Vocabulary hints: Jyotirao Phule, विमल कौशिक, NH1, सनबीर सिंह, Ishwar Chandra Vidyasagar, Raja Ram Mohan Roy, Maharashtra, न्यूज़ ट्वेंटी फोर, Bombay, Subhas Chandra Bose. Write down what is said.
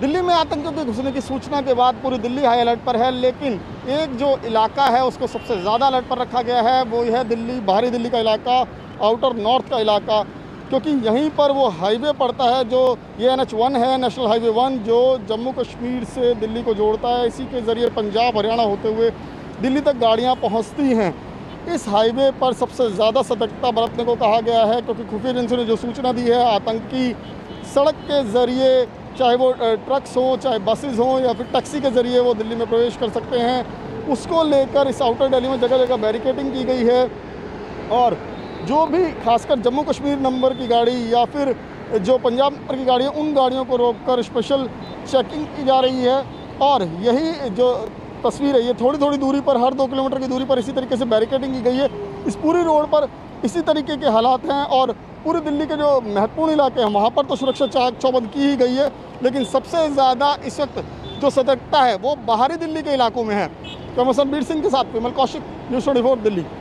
दिल्ली में आतंकियों के घुसने की सूचना के बाद पूरी दिल्ली हाई अलर्ट पर है, लेकिन एक जो इलाका है उसको सबसे ज़्यादा अलर्ट पर रखा गया है, वो यह दिल्ली बाहरी दिल्ली का इलाका, आउटर नॉर्थ का इलाका, क्योंकि यहीं पर वो हाईवे पड़ता है जो ये NH1 है, नेशनल हाईवे 1, जो जम्मू कश्मीर से दिल्ली को जोड़ता है। इसी के ज़रिए पंजाब हरियाणा होते हुए दिल्ली तक गाड़ियां पहुंचती हैं। इस हाईवे पर सबसे ज़्यादा सतर्कता बरतने को कहा गया है, क्योंकि खुफिया एजेंसियों ने जो सूचना दी है, आतंकी सड़क के ज़रिए, चाहे वो ट्रक्स हों, चाहे बसेस हों, या फिर टैक्सी के ज़रिए वो दिल्ली में प्रवेश कर सकते हैं। उसको लेकर इस आउटर दिल्ली में जगह जगह बैरिकेडिंग की गई है और जो भी खासकर जम्मू कश्मीर नंबर की गाड़ी या फिर जो पंजाब नंबर की गाड़ी है, उन गाड़ियों को रोककर स्पेशल चेकिंग की जा रही है। और यही जो तस्वीर है, ये थोड़ी थोड़ी दूरी पर, हर 2 किलोमीटर की दूरी पर इसी तरीके से बैरिकेडिंग की गई है। इस पूरी रोड पर इसी तरीके के हालात हैं और पूरी दिल्ली के जो महत्वपूर्ण इलाके हैं वहाँ पर तो सुरक्षा चाक चौबंद की ही गई है, लेकिन सबसे ज़्यादा इस वक्त जो सतर्कता है वो बाहरी दिल्ली के इलाकों में है। तो सनबीर सिंह के साथ विमल कौशिक, न्यूज़ 24 दिल्ली।